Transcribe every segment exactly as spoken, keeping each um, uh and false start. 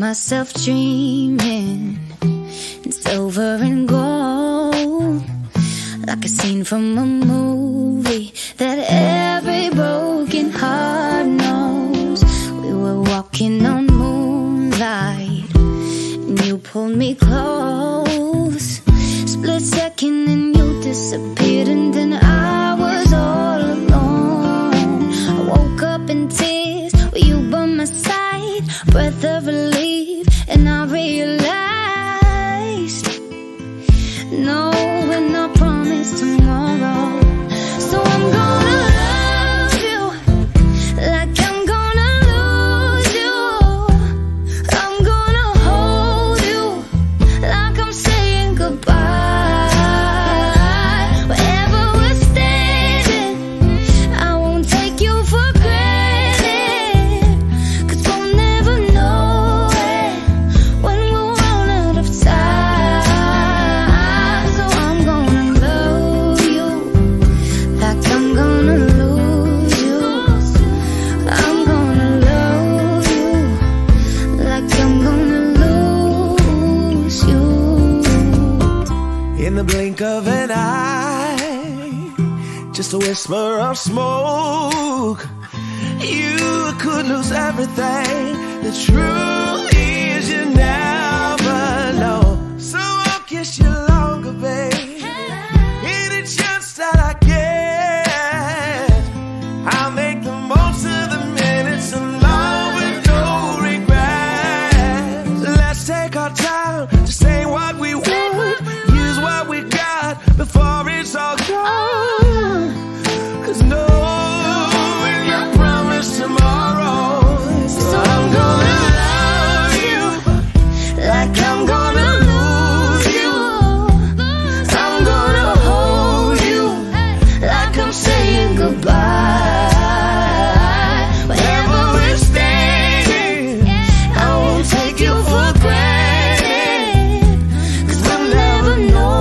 found myself dreaming in silver and gold, like a scene from a movie that every broken heart knows. We were walking on moonlight and you pulled me close. Split second and you disappeared, and then I was all alone. I woke up in tears with you by my side, breath of relief, and I realized no, and I promised tomorrow. So I'm gonna love you like I'm gonna lose you. I'm gonna hold you like I'm saying goodbye. Of an eye, just a whisper of smoke, you could lose everything. The truth is you never know. So I'll kiss you longer, babe. Any chance that I get, I'll make the most of the minutes in love with no regret. Let's take our time to say what we want, before it's all gone. Cause no, and I promise tomorrow. So I'm gonna love you like I'm gonna lose you. I'm gonna hold you like I'm saying goodbye. Wherever we're standing, I won't take you for granted, cause we'll never know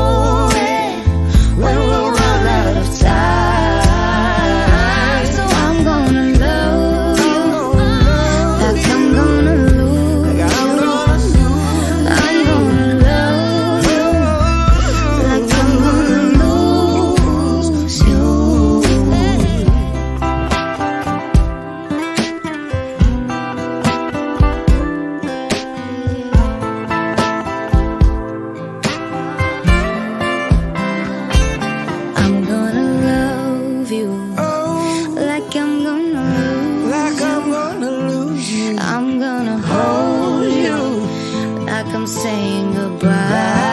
saying goodbye.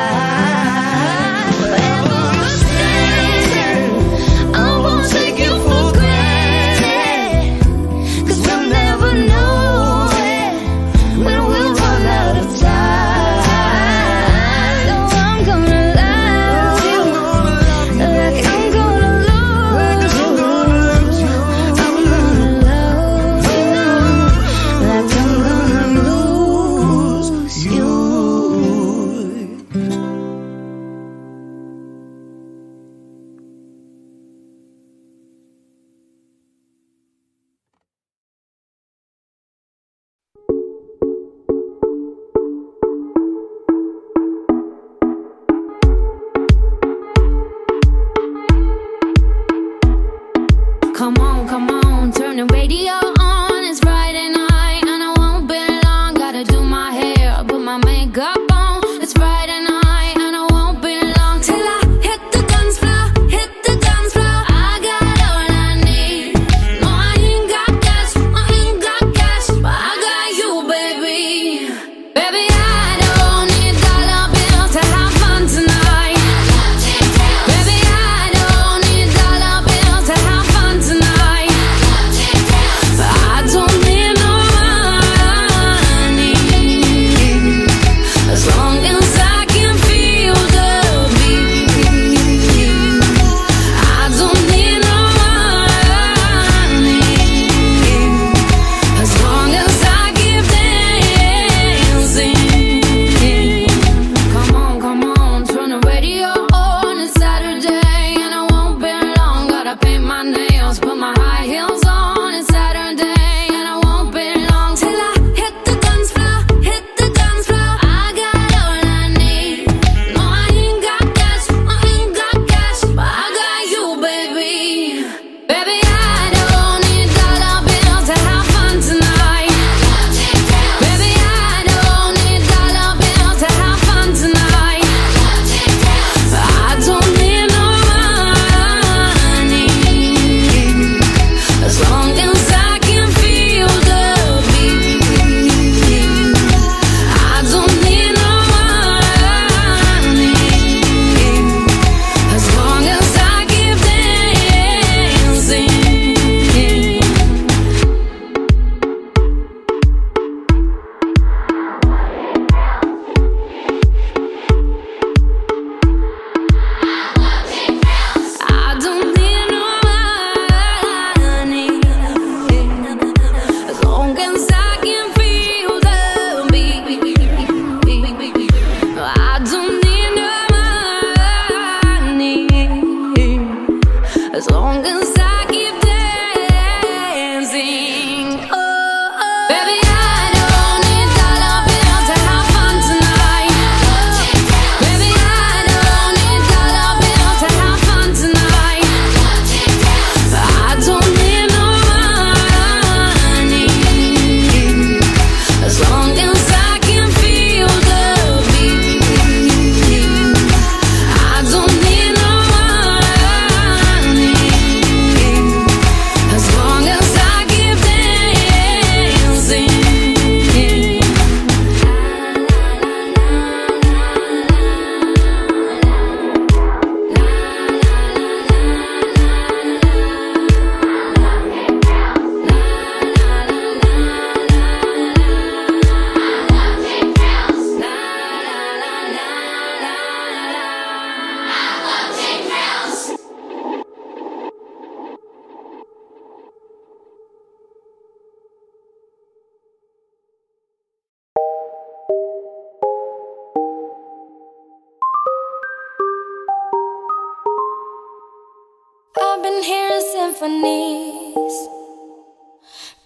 symphonies.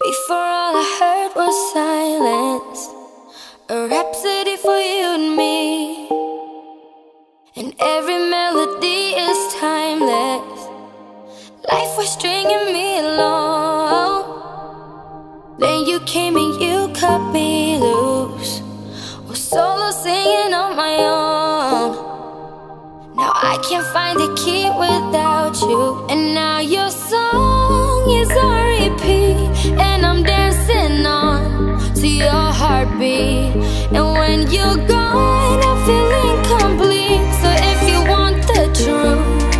Before all I heard was silence, a rhapsody for you and me. And every melody is timeless. Life was stringing me along, then you came and you cut me loose. Was solo singing on my own. Now I can't find a key without you. And now your song is on repeat, and I'm dancing on to your heartbeat. And when you're gone, I feel incomplete. So if you want the truth,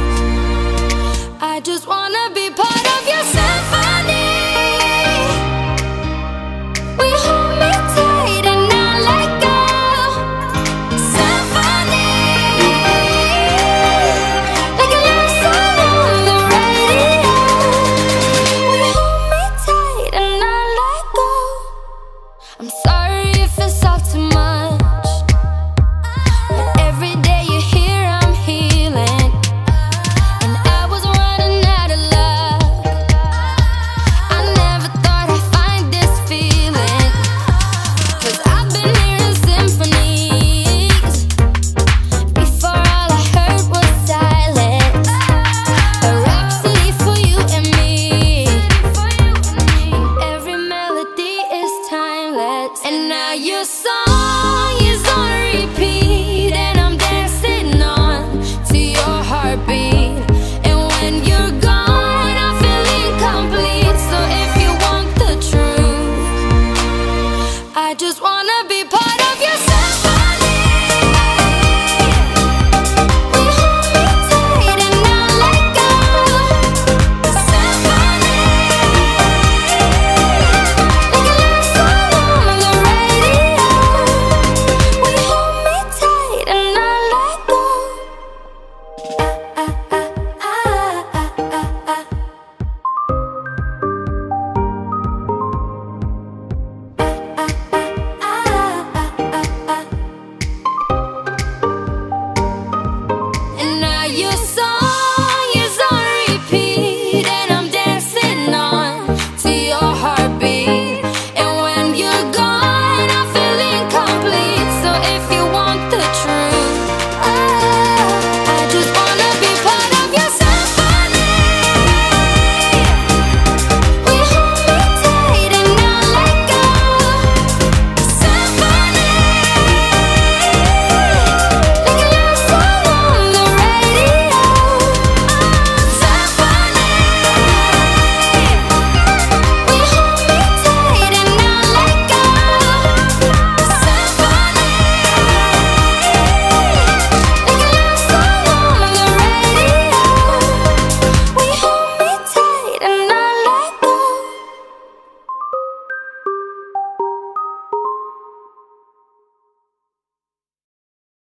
I just wanna be part of your symphony. We hold me tight and not let go. Symphony, like a love song on the radio. We hold me tight and not let go. I'm sorry if it's all too much. I just want